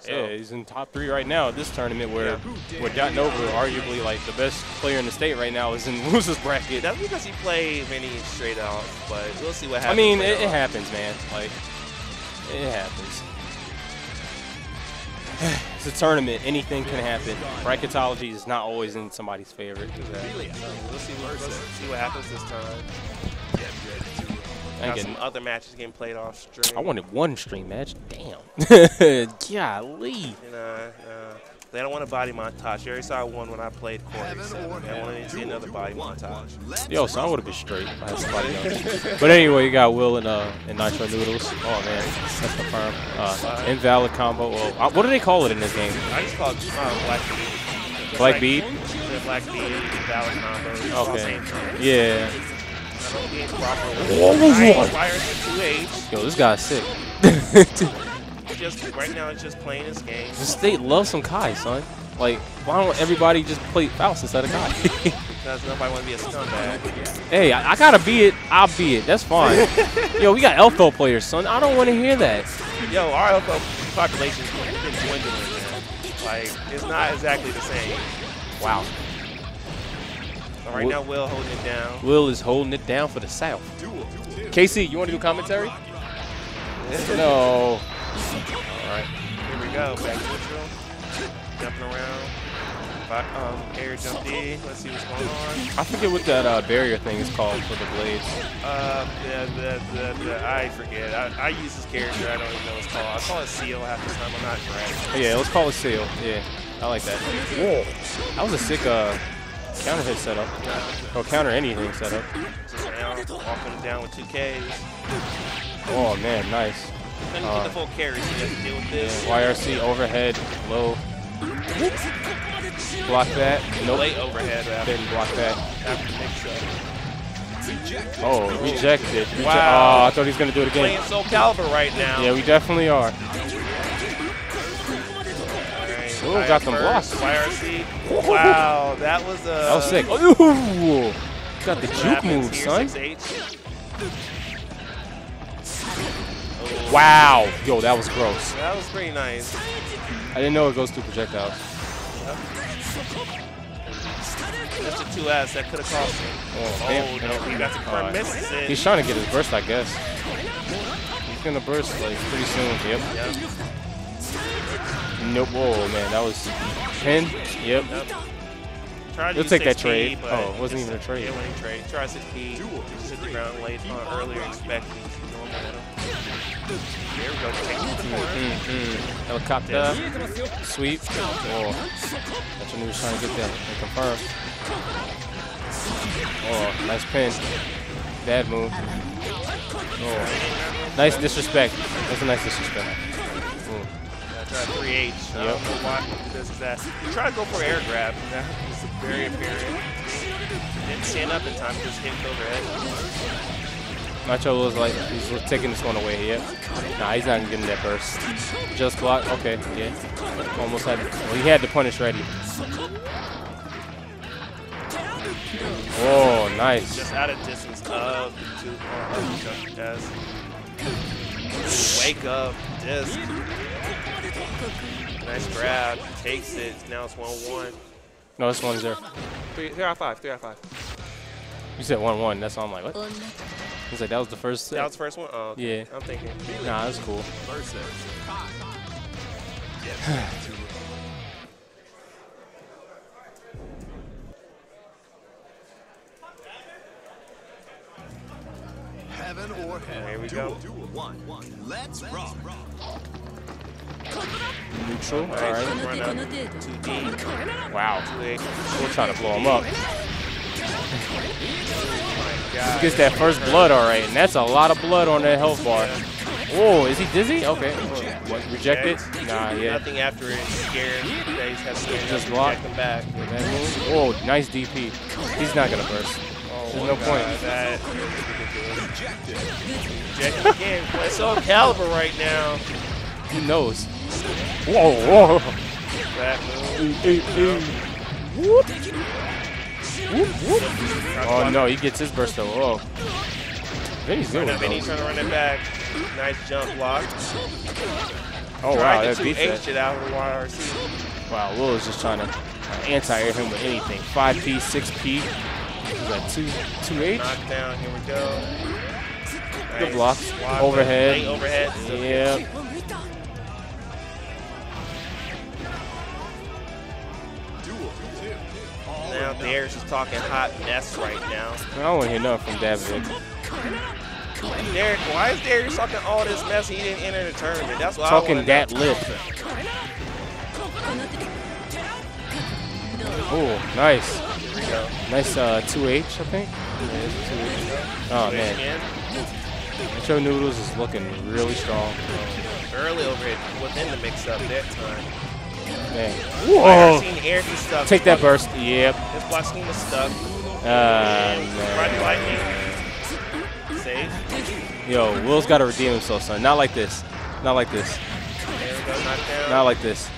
So. Yeah, he's in top 3 right now at this tournament where Dotnova, arguably like the best player in the state right now, is in loser's bracket. That's because he played many straight out, but we'll see what happens. I mean, it happens, man. Like, it happens. It's a tournament. Anything can happen. Bracketology is not always in somebody's favor. Really? So we'll see what happens this time. Got some other matches getting played off stream. I wanted one stream match. Damn. Golly. And, they don't want a body montage. You already saw one when I played Corey. I wanted to see another body montage. Yo, so I would have been straight. But anyway, you got Will and Nitro Noodles. Oh, man. That's the firm. Invalid combo. Well, what do they call it in this game? I just call it Black Bead. Black Bead? Black Bead, Invalid combo. Okay. Yeah. Yo, this guy's sick. Right now, it's just playing this game. The state loves some Kai, son. Like, why don't everybody just play Faust instead of Kai? Because nobody want to be a scumbag. Hey, I gotta be it. I'll be it. That's fine. Yo, we got Elfo players, son. I don't want to hear that. Yo, our Elfo population has been dwindling, man. Like, it's not exactly the same. Wow. So right now, Will holding it down. Will is holding it down for the South. Casey, you want to do commentary? No. All right. Here we go. Back neutral. Jumping around. Air jump D. Let's see what's going on. I forget what that barrier thing is called for the blades. I forget. I use this character. I don't even know what it's called. I call it Seal half the time. I'm not correct. Yeah, let's call it Seal. Yeah, I like that. Whoa. That was a sick... counter hit setup. Or counter anything setup. Walking down with 2Ks. Oh man, nice. Get the full carry, so you have to deal with this. YRC overhead, low. Block that. Nope. Late overhead. Didn't block that. Oh, rejected. Wow. Oh, I thought he was going to do it again. Playing Soul Calibur right now. Yeah, we definitely are. Ooh, got them blocks. YRC. Wow, that was a. That was sick. Ooh, got the juke move, son. Oh. Wow, yo, that was gross. That was pretty nice. I didn't know it goes through projectiles. Yep. That's a 2S. That could have cost me. Oh, damn. Oh, no, he got the card. Misses it. He's trying to get his burst, I guess. He's gonna burst like pretty soon. Yep. Nope. Whoa, man, that was pin. Yep. You'll take that trade. Oh, it wasn't even a trade. It wasn't a trade. Try 6P. Just hit the ground late earlier, expecting normal. There we go. Helicopter. Sweep. Oh, that's what he was trying to get there. Confirm. Oh, nice pin. Bad move. Oh, nice disrespect. That's a nice disrespect. Ooh. 3H. I don't know why this is that. You try to go for air grab. That was very apparent. Didn't stand up in time. Just hit overhead. Nacho was like, he's taking this one away. Yeah. Nah, he's not getting that burst. Just block. Okay. Yeah. Almost had. Well, he had the punish ready. Oh, nice. Just out of distance of the two. Wake up. Disc. Nice grab, takes it. Now it's 1-1. No, it's 1-0. 3 out of 5. You said 1-1. That's all. I'm like, what? He's like, that was the first. Set. That was the first one. Oh, okay. Yeah. I'm thinking. Nah, that's cool. Heaven or hell. Here we go. Let's rock. Neutral. All right. Wow. We're trying to blow him up. He gets that first blood, all right, and that's a lot of blood on that health bar. Whoa, is he dizzy? Okay. What, rejected? Nah, yeah. Nothing after it. Scared. Just block. Whoa, nice DP. He's not gonna burst. There's no point. That rejected again. It's Soul Calibur right now. He knows. Whoa, whoa. That move. Whoop. Whoop, whoop. Oh, no, he gets his burst, though. Whoa. Vinny's doing it, though. Vinny's trying to run it back. Nice jump block. Oh, wow, that beats that. Shit out of the YRC. Wow, Will is just trying to anti-air him with anything. 5P, 6P. Is that 2H? Knockdown, here we go. Nice. Good blocks. Overhead. Overhead. Yeah. Now Darius is talking hot mess right now. I don't want to hear nothing from David. Derek, why is Darius talking all this mess? He didn't enter the tournament. That's why talking that lip. Oh, nice. Here we go. Nice 2H, I think. Oh man. Nitro Noodles is looking really strong. Early overhead within the mix-up that time. Man. Whoa. Take that burst. Yep. This block scheme is stuck. Man. Yo, Will's got to redeem himself, son. Not like this. Not like this. Not like this.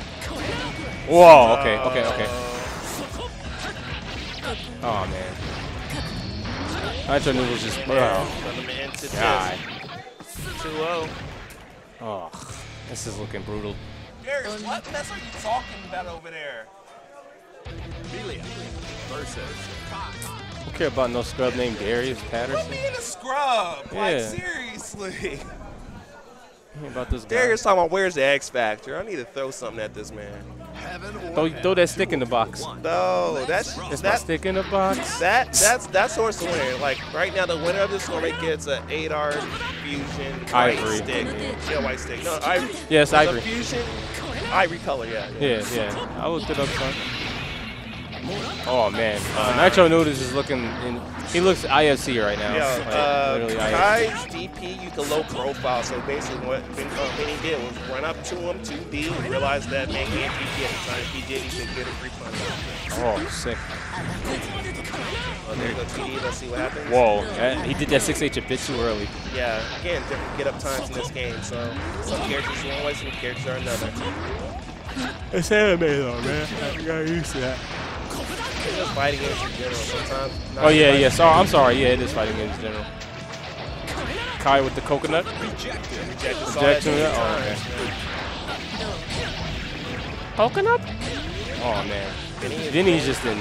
Whoa, okay, okay, okay. Oh, man. Nitro Noodles just... God. 2-0. Oh, this is looking brutal. Darius, what mess are you talking about over there? Versus... I don't care about no scrub named Darius Patterson. Put me in a scrub. Yeah. Like, seriously. About this guy. Darius talking about where's the X Factor. I need to throw something at this man. Throw that stick in the box. No, that's that stick in the box. That's horse the winner. Like right now, the winner of this tournament gets an 8R fusion ivory stick. Yeah, white stick. No, ivory. Yes, ivory. A fusion, ivory color. Yeah. Yeah, yeah. I looked it up, son. Oh man, Nitro Noodles is looking. He looks IFC right now. Yeah, Kai's DP used a low profile, so basically what Benny did was run up to him 2D and realized that man can't DP at the time. If he did, he could get a free punch. Oh, sick. Oh, there you go, TD. Let's see what happens. Whoa, he did that 6H a bit too early. Yeah, again, different get up times in this game. So some characters one way, some characters are another. It's anime though, man. I got used to that. Just fighting games in general sometimes. Oh yeah, yeah. So I'm sorry. Yeah, it is fighting games in general. Kai with the coconut. Rejected. Oh, coconut? Oh man. Then he's just in.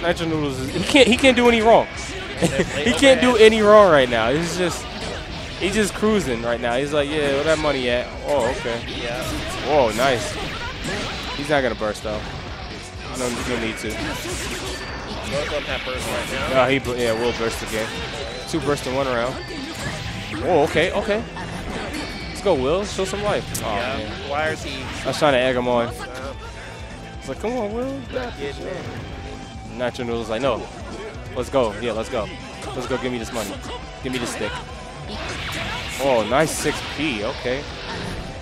Nitro Noodles. He can't do any wrong. He can't do any wrong right now. It's just. He's just cruising right now. He's like, yeah, where that money at? Oh, okay. Yeah. Whoa, nice. He's not gonna burst though. No, no need to. Oh, he will burst again. Two bursts in one round. Oh, okay, okay. Let's go, Will. Show some life. Oh, yeah. Man. Why is he? I was trying to egg him on. It's like, come on, Will. Nitro Noodles like, no. Let's go. Yeah, let's go. Let's go. Give me this money. Give me this stick. Oh, nice 6P. Okay.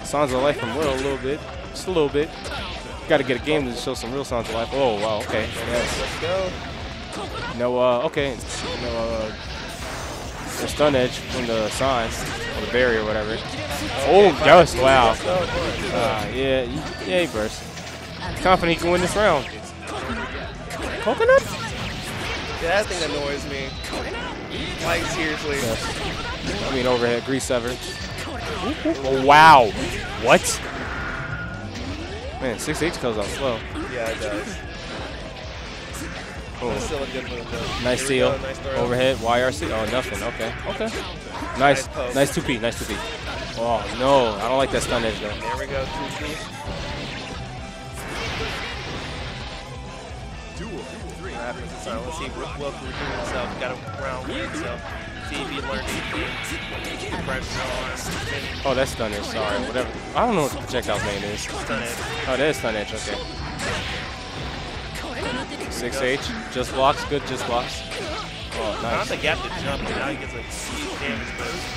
Signs of life from Will a little bit. Just a little bit. Got to get a game to show some real signs of life. Oh, wow, okay. Yes. Let's go. No, okay. No, the stun edge from the signs, or the barrier or whatever. Oh, that was, wow. Yeah, he burst. Confident he can win this round. Coconut? Yeah, that thing annoys me. Like, seriously. Yes. I mean, overhead, grease sever. Oh, wow. What? Man, 6H goes out slow. Yeah, it does. Cool. Still a good move, nice seal. Nice overhead, YRC. Oh, nothing. Okay. Okay. Nice. Nice 2P. Nice 2P. Oh, no. I don't like that stun edge, though. There we go. 2P. What happens inside? Let's see. Will can redeem himself. Got a round with himself. Oh, that's stun edge. Sorry, whatever. I don't know what the projectile's name is. Oh, that is stun edge. Okay. 6H. Just blocks. Good. Just blocks. Oh, nice. Not the gap to jump. Now he gets a huge damage burst.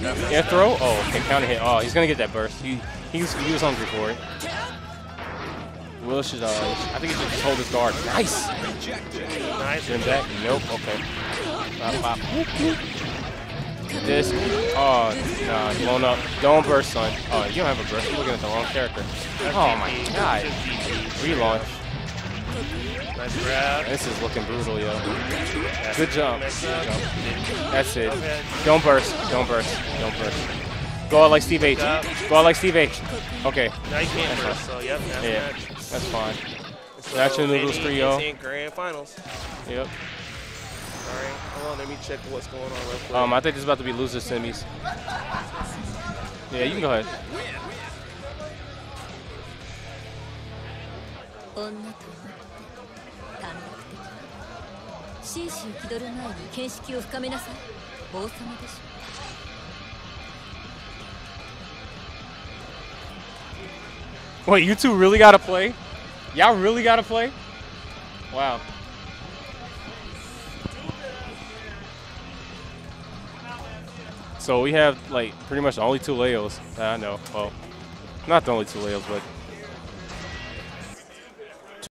Yeah. Air throw. Oh, okay. Counter hit. Oh, he's gonna get that burst. He was hungry for it. Will should. I think he should just hold his guard. Nice. Nice. And back. Nope. Okay. Bop, bop. This, oh, nah, blown up. Don't burst, son. Oh, you don't have a burst. You're looking at the wrong character. Oh my god. Relaunch. Nice grab. This is looking brutal, yo. Good jump. That's it. Don't burst. Don't burst. Don't burst. Go out like Steve H. Go out like Steve H. Okay. Now you can't burst, so yep. That's fine. So Nitro Noodles 3-0. Grand finals. Yep. All right, hold on, let me check what's going on real quick. I think this is about to be loser semis. Yeah, you can go ahead. Wait, you two really gotta play? Y'all really gotta play? Wow. So we have like pretty much the only two Leos that I know. Well, not the only two Leos, but